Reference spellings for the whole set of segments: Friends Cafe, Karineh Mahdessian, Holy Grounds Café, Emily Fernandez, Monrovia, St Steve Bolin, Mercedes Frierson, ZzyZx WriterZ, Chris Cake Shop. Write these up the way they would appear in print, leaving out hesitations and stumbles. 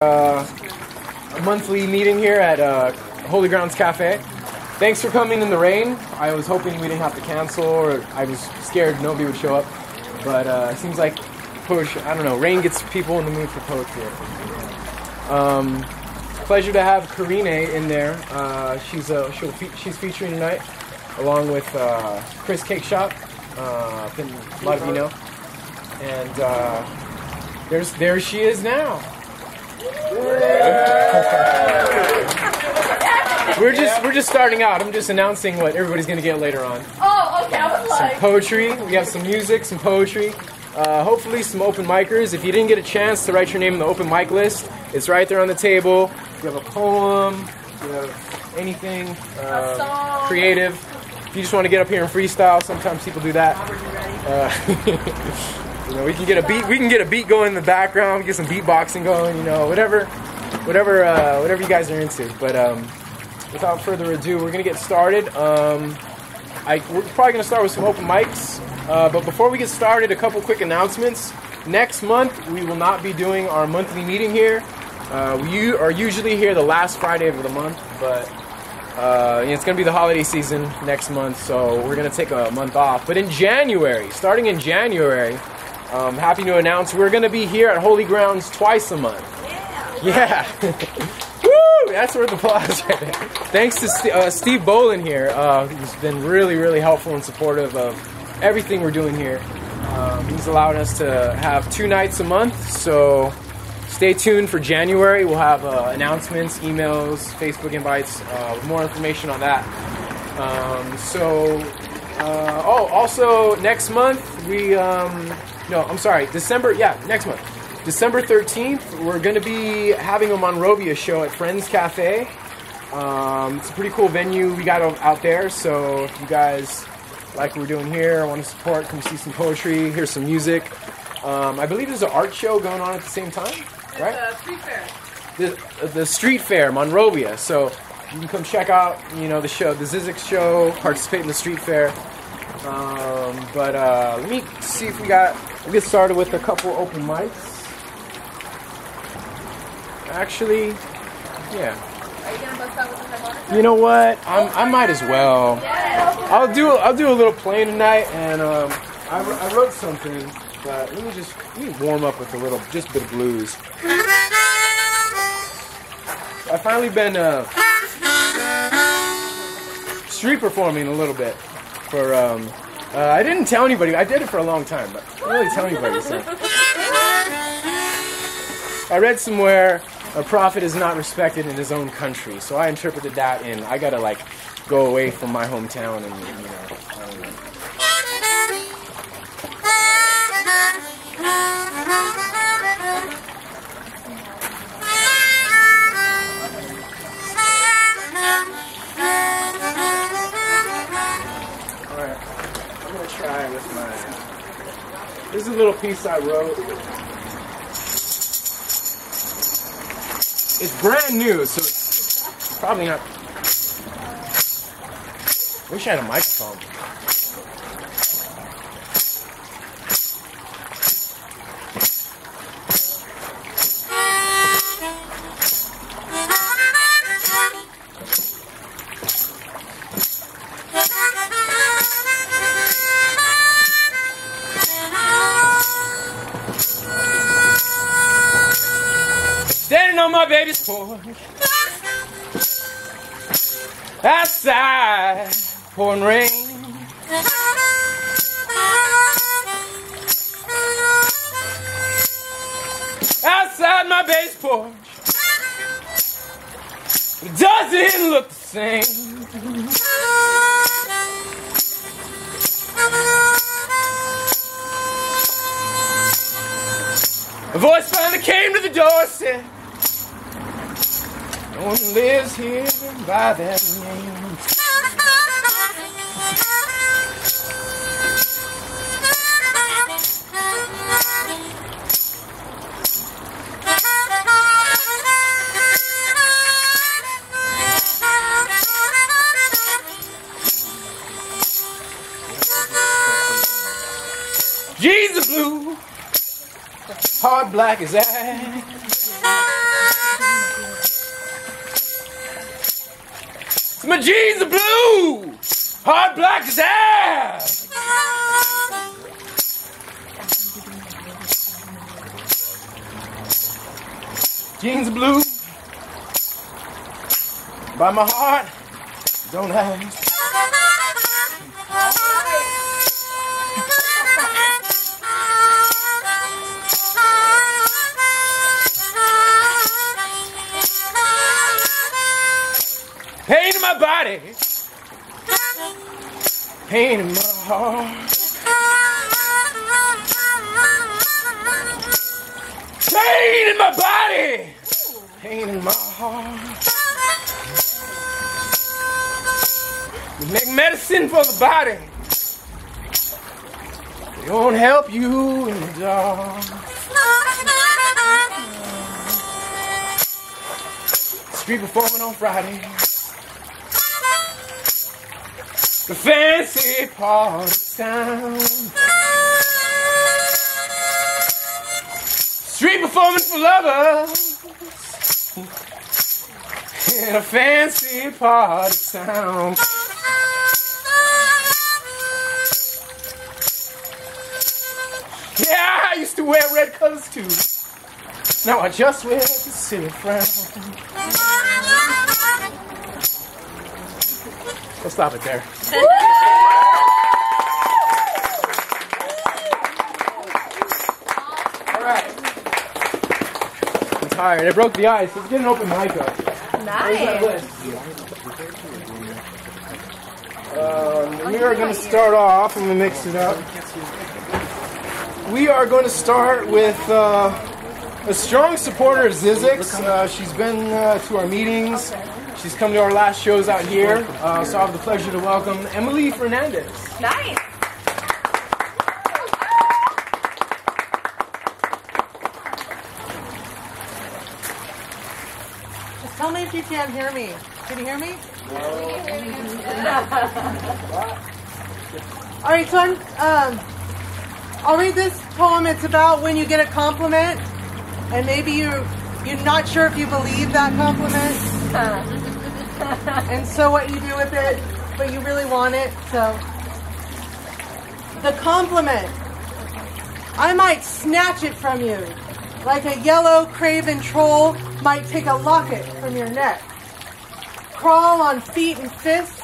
A monthly meeting here at Holy Grounds Café. Thanks for coming in the rain. I was hoping we didn't have to cancel, or I was scared nobody would show up. But it seems like poetry, I don't know, rain gets people in the mood for poetry. Pleasure to have Karineh in there. She's featuring tonight, along with Chris Cake Shop. A lot of you know. And there she is now. We're just starting out. I'm just announcing what everybody's gonna get later on. Oh, okay. I was like, some poetry. We have some music, some poetry. Hopefully some open micers. If you didn't get a chance to write your name in the open mic list, it's right there on the table. If you have a poem, if you have anything creative. If you just want to get up here and freestyle, sometimes people do that. You know, we can get a beat going in the background, get some beatboxing going, you know, whatever you guys are into. But without further ado, we're gonna get started. We're probably gonna start with some open mics. But before we get started, a couple quick announcements. Next month, we will not be doing our monthly meeting here. We are usually here the last Friday of the month, but it's going to be the holiday season next month, so we're going to take a month off. But in January, starting in January, I'm happy to announce we're going to be here at Holy Grounds twice a month. Yeah. Woo! That's worth applause right there. Thanks to Steve Bolin here, who's been really, really helpful and supportive of everything we're doing here. He's allowed us to have 2 nights a month, so stay tuned for January. We'll have announcements, emails, Facebook invites, more information on that. Also next month, December 13th, we're going to be having a Monrovia show at Friends Cafe. It's a pretty cool venue we got out there, so if you guys like what we're doing here, want to support, come see some poetry, hear some music. I believe there's an art show going on at the same time, right? Street fair. The street fair, Monrovia. So you can come check out, you know, the show, the ZzyZx show, participate in the street fair. Let me see if we'll get started with a couple open mics. Actually, yeah. Are you gonna bust out with the harmonica? You know what? I might as well. Yeah. I'll do a little playing tonight, and I wrote something. But let me warm up with just a bit of blues. I've finally been street performing a little bit. I didn't tell anybody. I did it for a long time, but I didn't really tell anybody. So. I read somewhere a prophet is not respected in his own country, so I interpreted that in I gotta like go away from my hometown and you know. This is a little piece I wrote. It's brand new, so it's probably not. Wish I had a microphone. My baby's porch, outside pouring rain. Outside my baby's porch, it doesn't look the same. A voice finally came to the door and said, "No one lives here by that name." Jesus blue, hard black as ice. My jeans are blue! Hard black as ass! Jeans are blue. By my heart, don't ask. Pain in my body, pain in my heart, pain in my body, pain in my heart. You make medicine for the body, it won't help you in the dark. Street performing on Friday. The fancy part of town. Street performance for lovers in a fancy part of town. Yeah, I used to wear red colors too. Now I just wear the silly frown. We'll stop it there. All right. I'm tired. I broke the ice. Let's get an open mic up. Nice. We are going to start off. I'm going to mix it up. We are going to start with a strong supporter of ZzyZx. She's been to our meetings. She's come to our last shows out here, so I have the pleasure to welcome Emily Fernandez. Nice. Just tell me if you can't hear me. Can you hear me? No. All right, so I'm, I'll read this poem. It's about when you get a compliment, and maybe you're not sure if you believe that compliment. And so what you do with it, but you really want it, so. The compliment. I might snatch it from you, like a yellow craven troll might take a locket from your neck. Crawl on feet and fists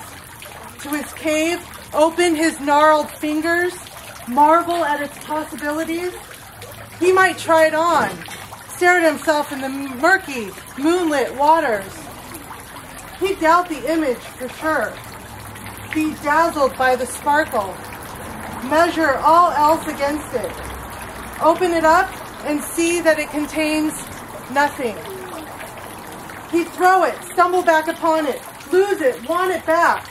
to his cave, open his gnarled fingers, marvel at its possibilities. He might try it on, stare at himself in the murky, moonlit waters. He doubted the image for sure. Be dazzled by the sparkle. Measure all else against it. Open it up and see that it contains nothing. He'd throw it, stumble back upon it, lose it, want it back.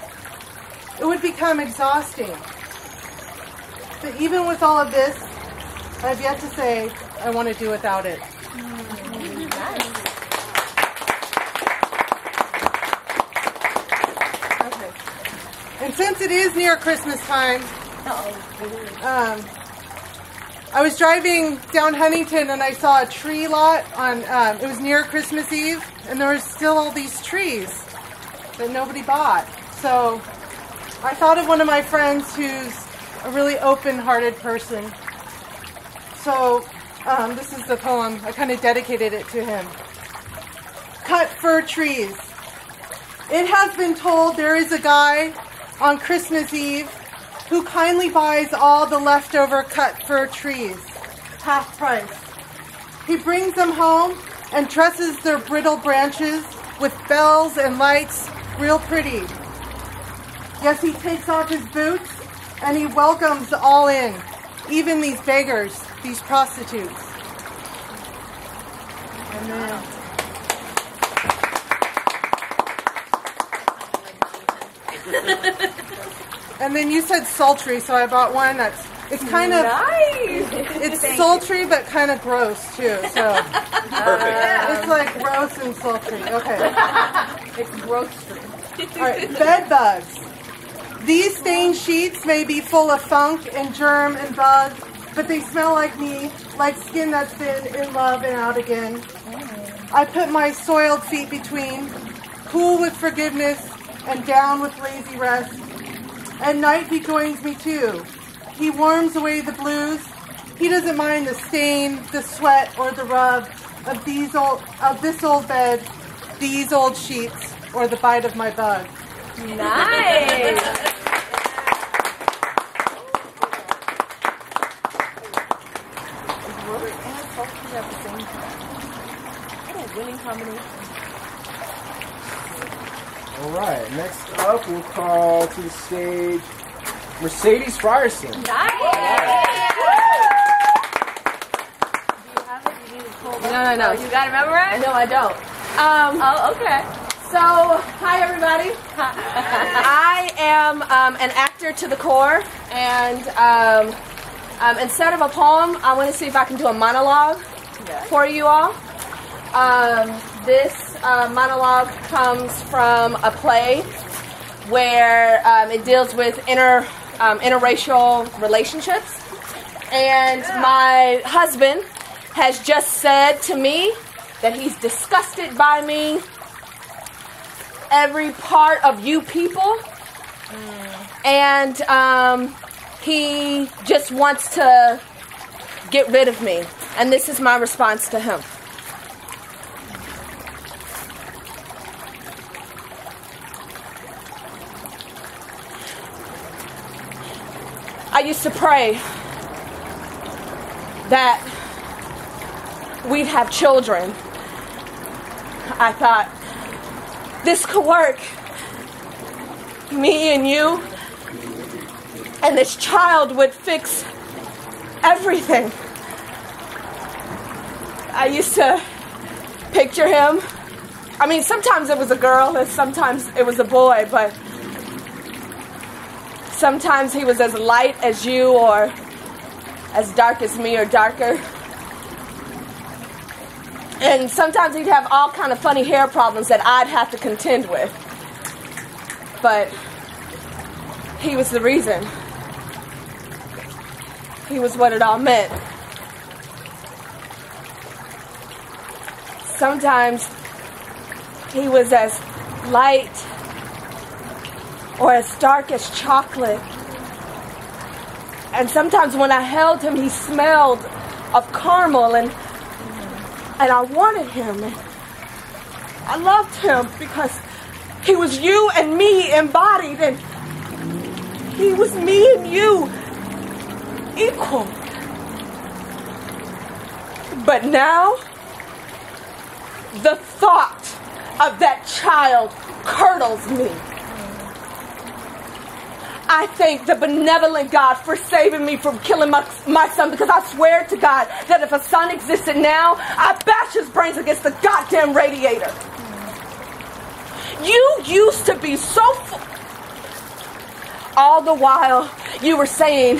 It would become exhausting. But even with all of this, I've yet to say I want to do without it. And since it is near Christmas time, I was driving down Huntington and I saw a tree lot on, it was near Christmas Eve, and there were still all these trees that nobody bought. So I thought of one of my friends who's a really open-hearted person. So this is the poem. I kind of dedicated it to him. Cut fir trees. It has been told there is a guy on Christmas Eve who kindly buys all the leftover cut fir trees, half price. He brings them home and dresses their brittle branches with bells and lights real pretty. Yes, he takes off his boots and he welcomes all in, even these beggars, these prostitutes. And then, and then you said sultry, so I bought one that's, it's kind of, nice. It's sultry but kind of gross too, so. Perfect. It's like gross and sultry, okay. It's grocery. All right, bed bugs. These stained sheets may be full of funk and germ and bugs, but they smell like me, like skin that's been in love and out again. I put my soiled feet between, cool with forgiveness, and down with lazy rest. At night he joins me too. He warms away the blues. He doesn't mind the stain, the sweat, or the rub of this old bed, these old sheets, or the bite of my bug. Nice. Alright, next up we'll call to the stage Mercedes Frierson. Nice! Right. Do you have it? You need to pull it. No. You got it memorized? No, I don't. Oh, okay. So, hi everybody. Hi. I am an actor to the core, and instead of a poem, I want to see if I can do a monologue for you all. This monologue comes from a play where it deals with interracial relationships. And my husband has just said to me that he's disgusted by me, every part of you people. And he just wants to get rid of me. And this is my response to him. I used to pray that we'd have children. I thought, this could work. Me and you and this child would fix everything. I used to picture him. I mean, sometimes it was a girl and sometimes it was a boy, but sometimes he was as light as you or as dark as me or darker. And sometimes he'd have all kind of funny hair problems that I'd have to contend with. But he was the reason. He was what it all meant. Sometimes he was as light or as dark as chocolate. And sometimes when I held him, he smelled of caramel, and I wanted him. And I loved him because he was you and me embodied, and he was me and you equal. But now, the thought of that child curdles me. I thank the benevolent God for saving me from killing my son, because I swear to God that if a son existed now, I'd bash his brains against the goddamn radiator. You used to be so all the while you were saying,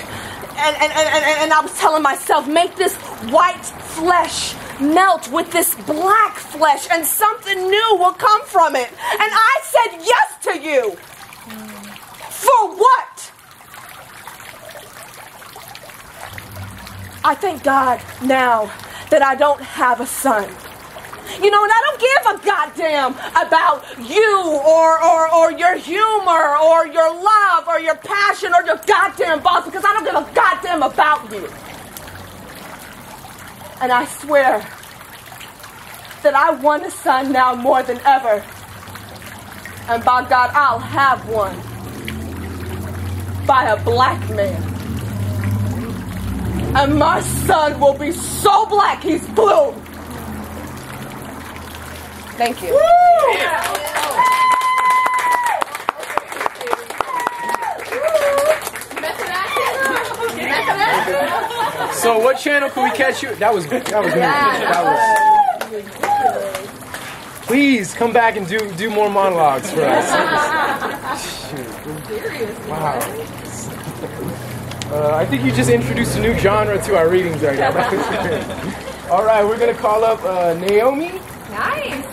and I was telling myself, make this white flesh melt with this black flesh and something new will come from it. And I said yes to you. For what? I thank God now that I don't have a son. You know, and I don't give a goddamn about you or your humor or your love or your passion or your goddamn boss, because I don't give a goddamn about you. And I swear that I want a son now more than ever. And by God, I'll have one. By a black man. And my son will be so black, he's blue. Thank you. Woo! Yeah. So what channel can we catch you? That was good. That was please come back and do more monologues for us. Seriously. Wow. I think you just introduced a new genre to our readings right now. All right, we're going to call up Naomi. Nice.